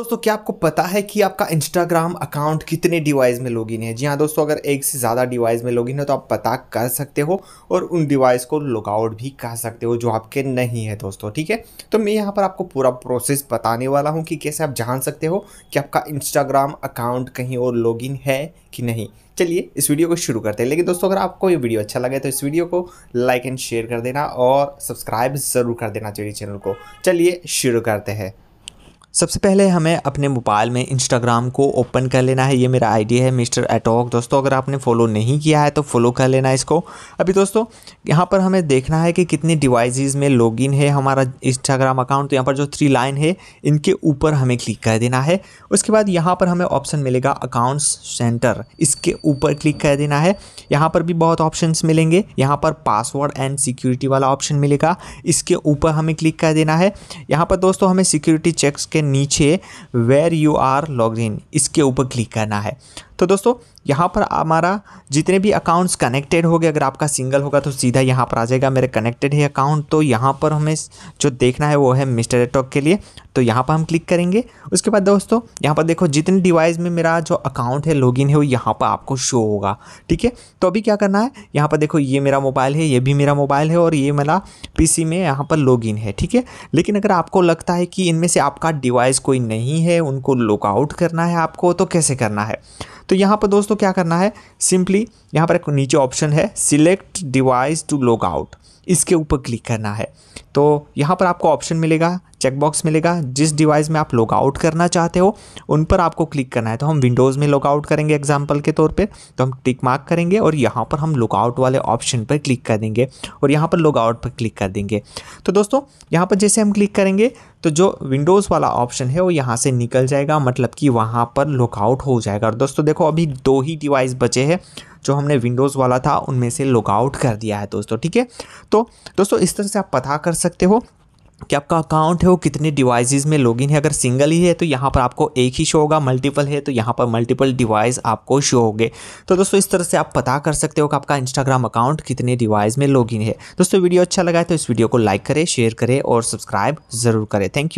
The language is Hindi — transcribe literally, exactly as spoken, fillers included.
दोस्तों क्या आपको पता है कि आपका इंस्टाग्राम अकाउंट कितने डिवाइस में लॉगिन है? जी हाँ दोस्तों, अगर एक से ज़्यादा डिवाइस में लॉगिन है तो आप पता कर सकते हो और उन डिवाइस को लॉगआउट भी कर सकते हो जो आपके नहीं है दोस्तों। ठीक है, तो मैं यहाँ पर आपको पूरा प्रोसेस बताने वाला हूँ कि कैसे आप जान सकते हो कि आपका इंस्टाग्राम अकाउंट कहीं और लॉगिन है कि नहीं। चलिए इस वीडियो को शुरू करते हैं। लेकिन दोस्तों अगर आपको ये वीडियो अच्छा लगे तो इस वीडियो को लाइक एंड शेयर कर देना और सब्सक्राइब ज़रूर कर देना चाहिए चैनल को। चलिए शुरू करते हैं। सबसे पहले हमें अपने मोबाइल में इंस्टाग्राम को ओपन कर लेना है। ये मेरा आईडी है मिस्टर एटॉक। दोस्तों अगर आपने फॉलो नहीं किया है तो फॉलो कर लेना इसको। अभी दोस्तों यहाँ पर हमें देखना है कि कितने डिवाइसेस में लॉगिन है हमारा इंस्टाग्राम अकाउंट। तो यहाँ पर जो थ्री लाइन है इनके ऊपर हमें क्लिक कर देना है। उसके बाद यहाँ पर हमें ऑप्शन मिलेगा अकाउंट्स सेंटर, इसके ऊपर क्लिक कर देना है। यहाँ पर भी बहुत ऑप्शन मिलेंगे। यहाँ पर पासवर्ड एंड सिक्योरिटी वाला ऑप्शन मिलेगा, इसके ऊपर हमें क्लिक कर देना है। यहाँ पर दोस्तों हमें सिक्योरिटी चेक्स नीचे where you are log in, इसके ऊपर क्लिक करना है। तो दोस्तों यहाँ पर हमारा जितने भी अकाउंट्स कनेक्टेड हो गए, अगर आपका सिंगल होगा तो सीधा यहाँ पर आ जाएगा मेरे कनेक्टेड है अकाउंट। तो यहाँ पर हमें जो देखना है वो है मिस्टर टॉक के लिए, तो यहाँ पर हम क्लिक करेंगे। उसके बाद दोस्तों यहाँ पर देखो जितने डिवाइस में मेरा जो अकाउंट है लॉगिन है वो यहाँ पर आपको शो होगा। ठीक है, तो अभी क्या करना है, यहाँ पर देखो ये मेरा मोबाइल है, ये भी मेरा मोबाइल है और ये मेरा पी सी में यहाँ पर लॉगिन है। ठीक है, लेकिन अगर आपको लगता है कि इनमें से आपका डिवाइस कोई नहीं है, उनको लॉगआउट करना है आपको, तो कैसे करना है? तो यहाँ पर दोस्तों क्या करना है, सिंपली यहाँ पर एक नीचे ऑप्शन है select device to log out, इसके ऊपर क्लिक करना है। तो यहाँ पर आपको ऑप्शन मिलेगा, चेकबॉक्स मिलेगा, जिस डिवाइस में आप लॉग आउट करना चाहते हो उन पर आपको क्लिक करना है। तो हम विंडोज़ में लॉग आउट करेंगे एग्जाम्पल के तौर पे, तो हम टिक मार्क करेंगे और यहाँ पर हम लॉग आउट वाले ऑप्शन पर क्लिक कर देंगे और यहाँ पर लॉग आउट पर क्लिक कर देंगे। तो दोस्तों यहाँ पर जैसे हम क्लिक करेंगे तो जो विंडोज़ वाला ऑप्शन है वो यहाँ से निकल जाएगा, मतलब कि वहाँ पर लॉग आउट हो जाएगा। और दोस्तों देखो अभी दो ही डिवाइस बचे हैं जो हमने विंडोज़ वाला था उनमें से लॉग आउट कर दिया है दोस्तों। ठीक है, तो दोस्तों इस तरह से आप पता कर सकते हो कि आपका अकाउंट है वो कितने डिवाइसेस में लॉगिन है। अगर सिंगल ही है तो यहाँ पर आपको एक ही शो होगा, मल्टीपल है तो यहाँ पर मल्टीपल डिवाइस आपको शो होंगे। तो दोस्तों इस तरह से आप पता कर सकते हो कि आपका इंस्टाग्राम अकाउंट कितने डिवाइस में लॉगिन है। दोस्तों वीडियो अच्छा लगा है तो इस वीडियो को लाइक करें, शेयर करें और सब्सक्राइब ज़रूर करें। Thank you.